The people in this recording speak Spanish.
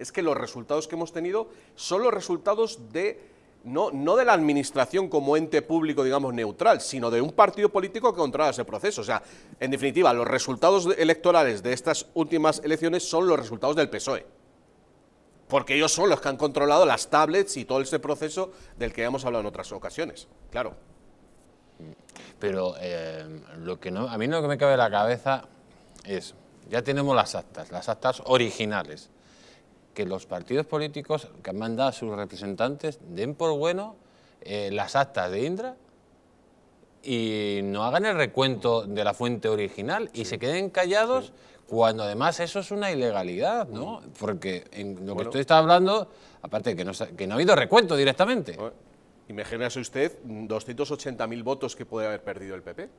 Es que los resultados que hemos tenido son los resultados de... No de la administración como ente público, digamos, neutral, sino de un partido político que controla ese proceso. O sea, en definitiva, los resultados electorales de estas últimas elecciones son los resultados del PSOE. Porque ellos son los que han controlado las tablets y todo ese proceso del que hemos hablado en otras ocasiones, claro. Pero a mí lo que me cabe en la cabeza es, ya tenemos las actas originales, que los partidos políticos que han mandado a sus representantes den por bueno las actas de Indra y no hagan el recuento de la fuente original y se queden callados cuando además eso es una ilegalidad, ¿no? Porque en lo que usted está hablando, aparte que no ha habido recuento directamente. Imagínese usted 280.000 votos que puede haber perdido el PP.